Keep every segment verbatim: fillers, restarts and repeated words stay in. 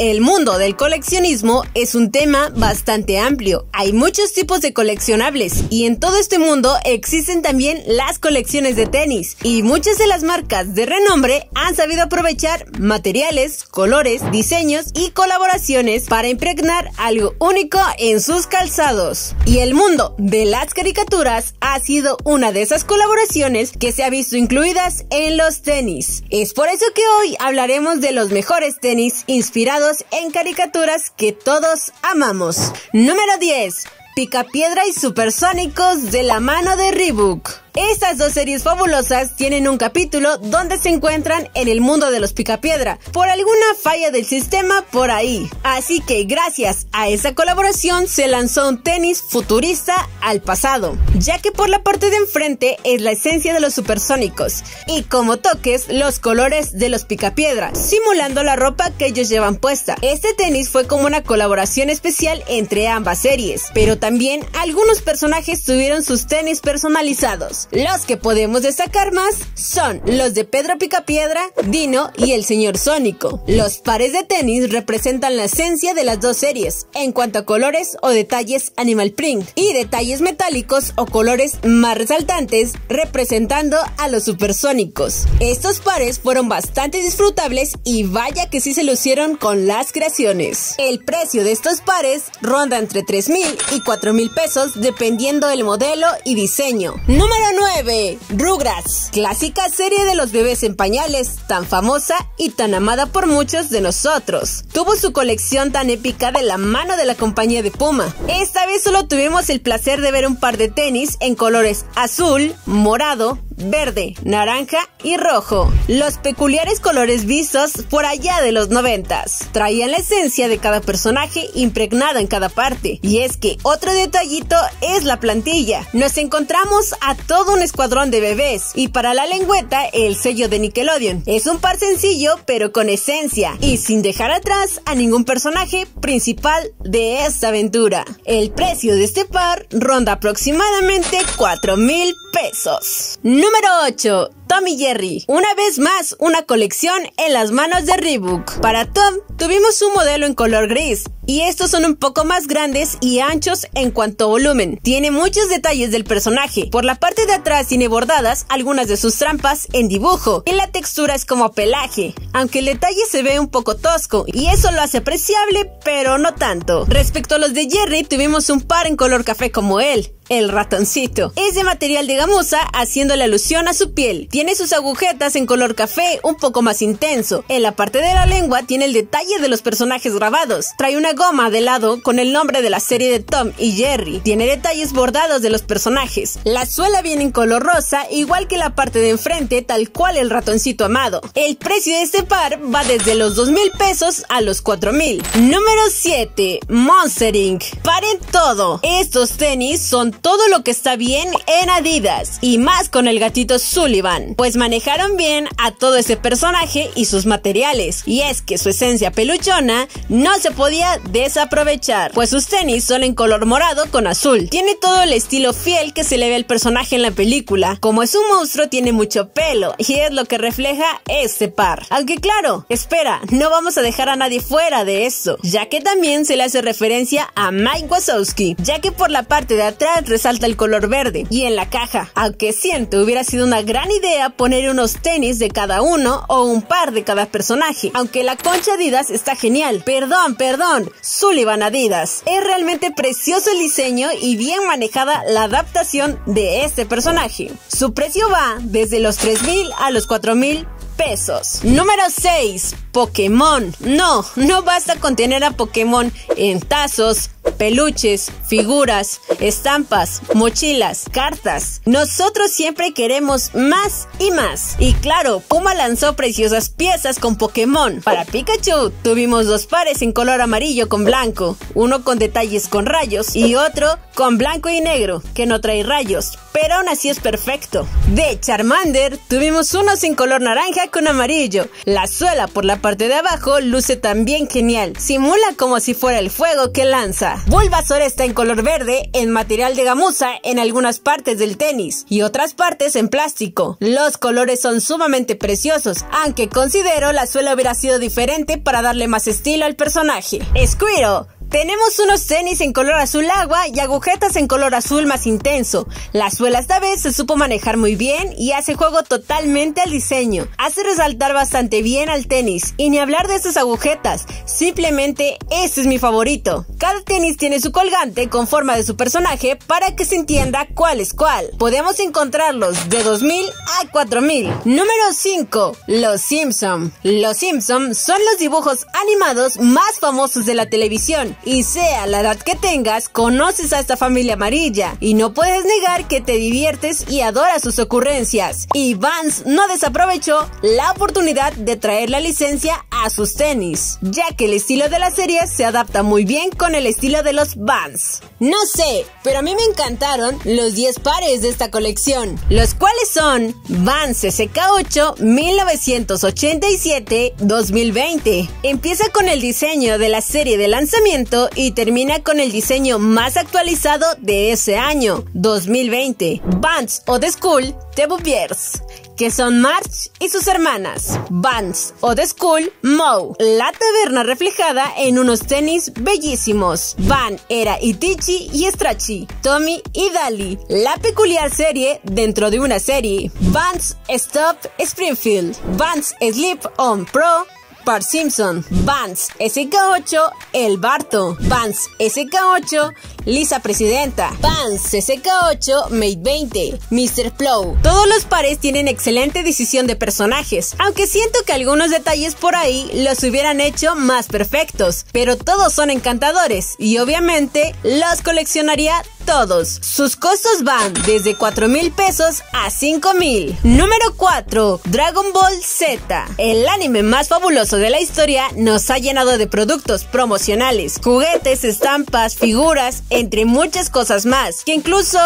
El mundo del coleccionismo es un tema bastante amplio. Hay muchos tipos de coleccionables y en todo este mundo existen también las colecciones de tenis, y muchas de las marcas de renombre han sabido aprovechar materiales, colores, diseños y colaboraciones para impregnar algo único en sus calzados. Y el mundo de las caricaturas ha sido una de esas colaboraciones que se ha visto incluidas en los tenis. Es por eso que hoy hablaremos de los mejores tenis inspirados en caricaturas que todos amamos. Número diez. Picapiedra y Supersónicos de la mano de Reebok. Estas dos series fabulosas tienen un capítulo donde se encuentran en el mundo de los Picapiedra por alguna falla del sistema por ahí. Así que gracias a esa colaboración se lanzó un tenis futurista al pasado, ya que por la parte de enfrente es la esencia de los Supersónicos y como toques los colores de los Picapiedra, simulando la ropa que ellos llevan puesta. Este tenis fue como una colaboración especial entre ambas series, pero también algunos personajes tuvieron sus tenis personalizados. Los que podemos destacar más son los de Pedro Picapiedra, Dino y el señor Sónico. Los pares de tenis representan la esencia de las dos series en cuanto a colores o detalles animal print, y detalles metálicos o colores más resaltantes representando a los Supersónicos. Estos pares fueron bastante disfrutables y vaya que sí se lucieron con las creaciones. El precio de estos pares ronda entre tres mil y cuatro mil pesos dependiendo del modelo y diseño. Número nueve. Rugrats, clásica serie de los bebés en pañales, tan famosa y tan amada por muchos de nosotros. Tuvo su colección tan épica de la mano de la compañía de Puma. Esta vez solo tuvimos el placer de ver un par de tenis en colores azul, morado, verde, naranja y rojo. Los peculiares colores vistos por allá de los noventas traían la esencia de cada personaje impregnada en cada parte. Y es que otro detallito es la plantilla. Nos encontramos a todo un escuadrón de bebés, y para la lengüeta el sello de Nickelodeon. Es un par sencillo pero con esencia y sin dejar atrás a ningún personaje principal de esta aventura. El precio de este par ronda aproximadamente cuatro mil pesos. Número ocho. Tom y Jerry. Una vez más, una colección en las manos de Reebok. Para Tom, tuvimos un modelo en color gris, y estos son un poco más grandes y anchos en cuanto a volumen. Tiene muchos detalles del personaje. Por la parte de atrás tiene bordadas algunas de sus trampas en dibujo, y la textura es como pelaje, aunque el detalle se ve un poco tosco, y eso lo hace apreciable, pero no tanto. Respecto a los de Jerry, tuvimos un par en color café como él, el ratoncito. Es de material de gamuza, haciéndole alusión a su piel. Tiene sus agujetas en color café un poco más intenso. En la parte de la lengua tiene el detalle de los personajes grabados. Trae una goma de lado con el nombre de la serie de Tom y Jerry. Tiene detalles bordados de los personajes. La suela viene en color rosa, igual que la parte de enfrente, tal cual el ratoncito amado. El precio de este par va desde los dos mil pesos a los cuatro mil. Número siete. Monstering. Paren todo. Estos tenis son todo lo que está bien en Adidas, y más con el gatito Sullivan, pues manejaron bien a todo ese personaje y sus materiales. Y es que su esencia peluchona no se podía desaprovechar, pues sus tenis son en color morado con azul. Tiene todo el estilo fiel que se le ve al personaje en la película. Como es un monstruo, tiene mucho pelo, y es lo que refleja este par. Aunque claro, espera, no vamos a dejar a nadie fuera de esto, ya que también se le hace referencia a Mike Wazowski, ya que por la parte de atrás resalta el color verde, y en la caja, aunque siento hubiera sido una gran idea poner unos tenis de cada uno o un par de cada personaje, aunque la concha Adidas está genial. Perdón, perdón, Sullivan Adidas. Es realmente precioso el diseño y bien manejada la adaptación de este personaje. Su precio va desde los tres mil a los cuatro mil pesos. Número seis. Pokémon. No, no basta con tener a Pokémon en tazos, peluches, figuras, estampas, mochilas, cartas. Nosotros siempre queremos más y más. Y claro, Puma lanzó preciosas piezas con Pokémon. Para Pikachu tuvimos dos pares en color amarillo con blanco, uno con detalles con rayos y otro con blanco y negro, que no trae rayos, pero aún así es perfecto. De Charmander tuvimos unos en color naranja con amarillo. La suela por la parte de abajo luce también genial, simula como si fuera el fuego que lanza. Bulbasaur está en color verde, en material de gamuza en algunas partes del tenis y otras partes en plástico. Los colores son sumamente preciosos, aunque considero la suela hubiera sido diferente para darle más estilo al personaje. Squirtle. Tenemos unos tenis en color azul agua y agujetas en color azul más intenso. Las suelas de Ave se supo manejar muy bien y hace juego totalmente al diseño. Hace resaltar bastante bien al tenis y ni hablar de estas agujetas. Simplemente este es mi favorito. Cada tenis tiene su colgante con forma de su personaje para que se entienda cuál es cuál. Podemos encontrarlos de dos mil a cuatro mil. Número cinco. Los Simpsons. Los Simpsons son los dibujos animados más famosos de la televisión. Y sea la edad que tengas, conoces a esta familia amarilla y no puedes negar que te diviertes y adoras sus ocurrencias. Y Vans no desaprovechó la oportunidad de traer la licencia a sus tenis, ya que el estilo de la serie se adapta muy bien con el estilo de los Vans. No sé, pero a mí me encantaron los diez pares de esta colección, los cuales son Vans S K ocho mil novecientos ochenta y siete a dos mil veinte. Empieza con el diseño de la serie de lanzamiento y termina con el diseño más actualizado de ese año, dos mil veinte. Vans Old School de Bubiers, que son March y sus hermanas. Vans Old School Moe, la taberna reflejada en unos tenis bellísimos. Van era Itichi y Strachi, Tommy y Dali, la peculiar serie dentro de una serie. Vans Stop Springfield, Vans Sleep On Pro, Bart Simpson. Vans S K ocho, El Barto. Vans S K ocho, Lisa Presidenta. Vans S K ocho, Mate veinte, mister Plow. Todos los pares tienen excelente decisión de personajes, aunque siento que algunos detalles por ahí los hubieran hecho más perfectos, pero todos son encantadores y obviamente los coleccionaría todos. Sus costos van desde cuatro mil pesos a cinco mil. Número cuatro. Dragon Ball Z. El anime más fabuloso de la historia nos ha llenado de productos promocionales, juguetes, estampas, figuras, entre muchas cosas más, que incluso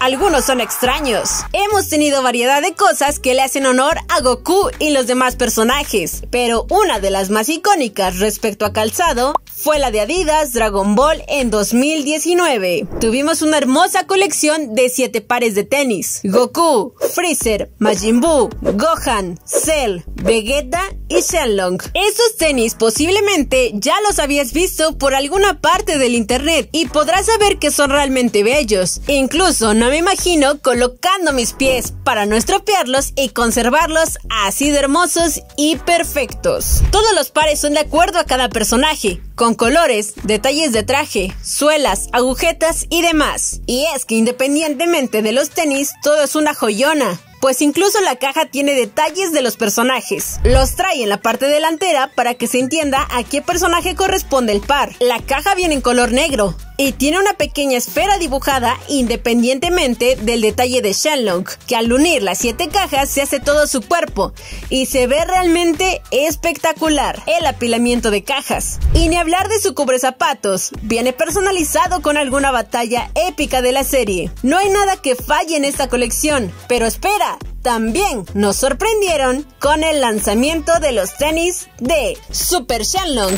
algunos son extraños. Hemos tenido variedad de cosas que le hacen honor a Goku y los demás personajes, pero una de las más icónicas respecto a calzado fue la de Adidas Dragon Ball en dos mil diecinueve. Tuvimos una hermosa colección de siete pares de tenis: Goku, Freezer, Majin Buu, Gohan, Cell, Vegeta y Shenlong. Estos tenis posiblemente ya los habías visto por alguna parte del internet y podrás saber que son realmente bellos. Incluso no me imagino colocando mis pies para no estropearlos y conservarlos así de hermosos y perfectos. Todos los pares son de acuerdo a cada personaje, con colores, detalles de traje, suelas, agujetas y demás. Y es que independientemente de los tenis, todo es una joyona, pues incluso la caja tiene detalles de los personajes. Los trae en la parte delantera para que se entienda a qué personaje corresponde el par. La caja viene en color negro y tiene una pequeña esfera dibujada independientemente del detalle de Shenlong, que al unir las siete cajas se hace todo su cuerpo y se ve realmente espectacular. El apilamiento de cajas, y ni hablar de su cubre zapatos, viene personalizado con alguna batalla épica de la serie. No hay nada que falle en esta colección, pero espera, también nos sorprendieron con el lanzamiento de los tenis de Super Shenlong,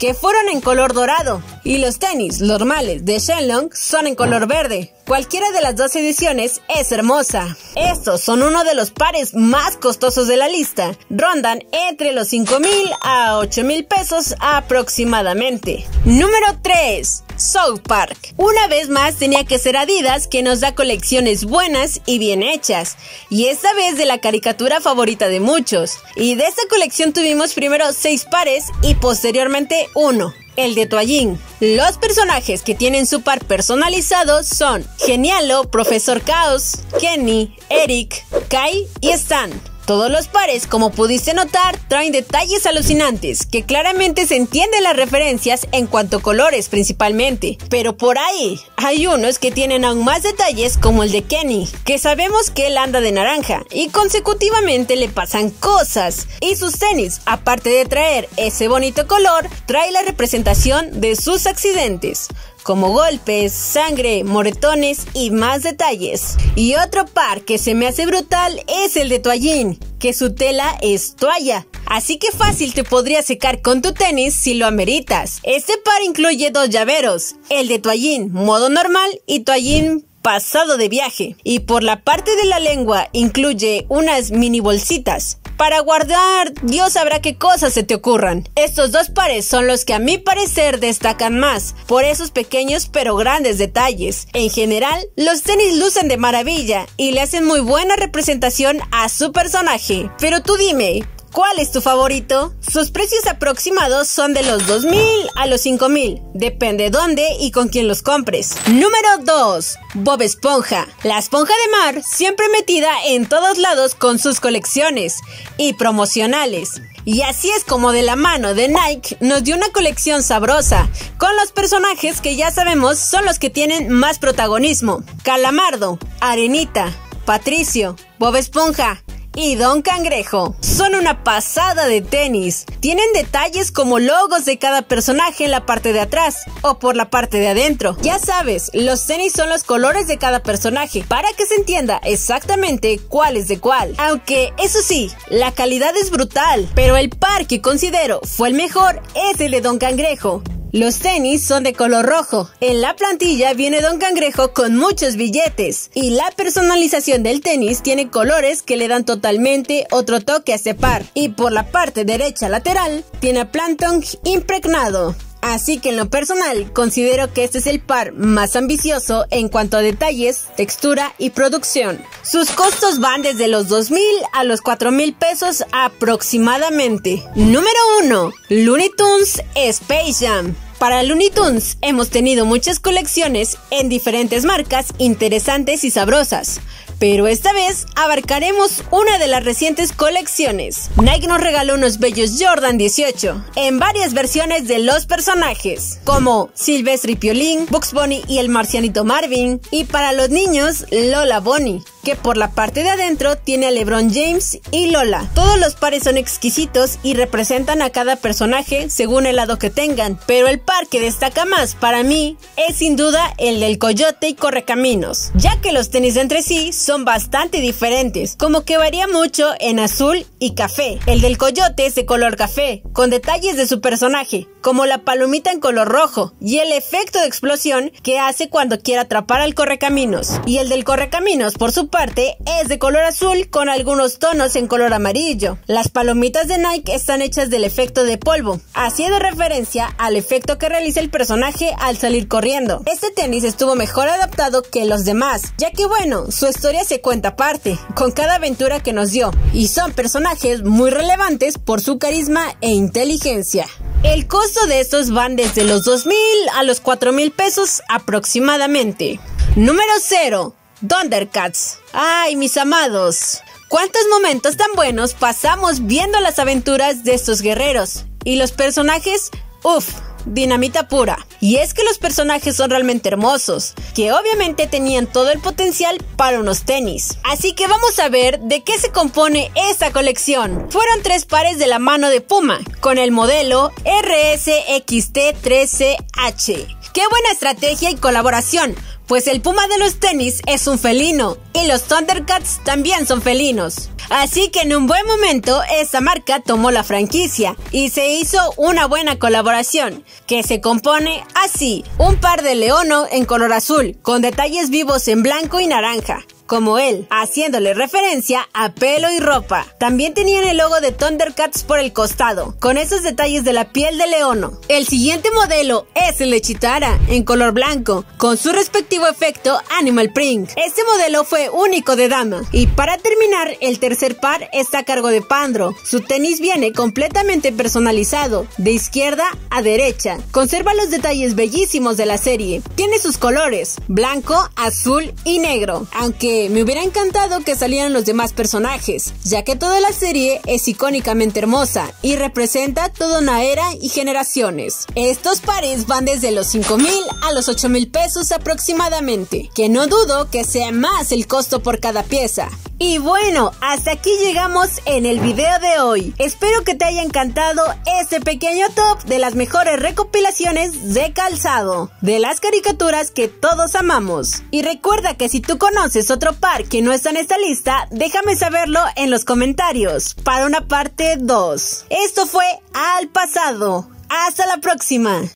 que fueron en color dorado, y los tenis normales de Shenlong son en color verde. Cualquiera de las dos ediciones es hermosa. Estos son uno de los pares más costosos de la lista. Rondan entre los cinco mil a ocho mil pesos aproximadamente. Número tres. South Park. Una vez más tenía que ser Adidas, que nos da colecciones buenas y bien hechas, y esta vez de la caricatura favorita de muchos. Y de esta colección tuvimos primero seis pares y posteriormente uno, el de Toallín. Los personajes que tienen su par personalizado son Genialo, Profesor Caos, Kenny, Eric, Kai y Stan. Todos los pares, como pudiste notar, traen detalles alucinantes, que claramente se entienden las referencias en cuanto a colores principalmente. Pero por ahí hay unos que tienen aún más detalles, como el de Kenny, que sabemos que él anda de naranja y consecutivamente le pasan cosas. Y sus tenis, aparte de traer ese bonito color, trae la representación de sus accidentes. como golpes, sangre, moretones y más detalles. Y otro par que se me hace brutal es el de Toallín, que su tela es toalla. Así que fácil te podría secar con tu tenis si lo ameritas. Este par incluye dos llaveros, el de Toallín modo normal y Toallín pasado de viaje. Y por la parte de la lengua incluye unas mini bolsitas para guardar, Dios sabrá qué cosas se te ocurran. Estos dos pares son los que a mi parecer destacan más, por esos pequeños pero grandes detalles. En general, los tenis lucen de maravilla y le hacen muy buena representación a su personaje. Pero tú dime, ¿cuál es tu favorito? Sus precios aproximados son de los dos mil a los cinco mil, depende dónde y con quién los compres. Número dos. Bob Esponja. La esponja de mar, siempre metida en todos lados con sus colecciones y promocionales. Y así es como de la mano de Nike nos dio una colección sabrosa, con los personajes que ya sabemos son los que tienen más protagonismo: Calamardo, Arenita, Patricio, Bob Esponja y Don Cangrejo. Son una pasada de tenis. Tienen detalles como logos de cada personaje en la parte de atrás o por la parte de adentro. Ya sabes, los tenis son los colores de cada personaje para que se entienda exactamente cuál es de cuál. Aunque, eso sí, la calidad es brutal, pero el par que considero fue el mejor es el de Don Cangrejo. Los tenis son de color rojo. En la plantilla viene Don Cangrejo con muchos billetes. Y la personalización del tenis tiene colores que le dan totalmente otro toque a este par. Y por la parte derecha lateral tiene a Plankton impregnado. Así que en lo personal considero que este es el par más ambicioso en cuanto a detalles, textura y producción. Sus costos van desde los dos mil a los cuatro mil pesos aproximadamente. Número uno. Looney Tunes Space Jam. Para Looney Tunes hemos tenido muchas colecciones en diferentes marcas interesantes y sabrosas, pero esta vez abarcaremos una de las recientes colecciones. Nike nos regaló unos bellos Jordan dieciocho en varias versiones de los personajes, como Silvestre y Piolín, Bugs Bunny y el marcianito Marvin, y para los niños, Lola Bunny, que por la parte de adentro tiene a LeBron James y Lola. Todos los pares son exquisitos y representan a cada personaje según el lado que tengan, pero el par que destaca más para mí es sin duda el del Coyote y Correcaminos, ya que los tenis entre sí son bastante diferentes, como que varía mucho en azul y café. El del Coyote es de color café, con detalles de su personaje, como la palomita en color rojo y el efecto de explosión que hace cuando quiere atrapar al Correcaminos. Y el del Correcaminos, por su parte, es de color azul con algunos tonos en color amarillo. Las palomitas de Nike están hechas del efecto de polvo, haciendo referencia al efecto que realiza el personaje al salir corriendo. Este tenis estuvo mejor adaptado que los demás, ya que bueno, su historia se cuenta aparte, con cada aventura que nos dio, y son personajes muy relevantes por su carisma e inteligencia. El costo de estos van desde los dos mil a los cuatro mil pesos aproximadamente. Número cero. Thundercats. ¡Ay, mis amados! ¿Cuántos momentos tan buenos pasamos viendo las aventuras de estos guerreros? Y los personajes, uff, dinamita pura. Y es que los personajes son realmente hermosos, que obviamente tenían todo el potencial para unos tenis. Así que vamos a ver de qué se compone esta colección. Fueron tres pares de la mano de Puma, con el modelo R S X T trece H. ¡Qué buena estrategia y colaboración! Pues el puma de los tenis es un felino, y los Thundercats también son felinos. Así que en un buen momento esta marca tomó la franquicia y se hizo una buena colaboración, que se compone así: un par de leono en color azul, con detalles vivos en blanco y naranja, como él, haciéndole referencia a pelo y ropa. También tenían el logo de Thundercats por el costado, con esos detalles de la piel de leono. El siguiente modelo es el de Chitara, en color blanco, con su respectivo efecto animal print. Este modelo fue único de dama. Y para terminar, el tercer par está a cargo de Pandro. Su tenis viene completamente personalizado, de izquierda a derecha. Conserva los detalles bellísimos de la serie. Tiene sus colores, blanco, azul y negro, aunque me hubiera encantado que salieran los demás personajes, ya que toda la serie es icónicamente hermosa y representa toda una era y generaciones. Estos pares van desde los cinco mil a los ocho mil pesos aproximadamente, que no dudo que sea más el costo por cada pieza. Y bueno, hasta aquí llegamos en el video de hoy. Espero que te haya encantado este pequeño top de las mejores recopilaciones de calzado, de las caricaturas que todos amamos. Y recuerda que si tú conoces otro par que no está en esta lista, déjame saberlo en los comentarios para una parte dos. Esto fue Al Pasado. ¡Hasta la próxima!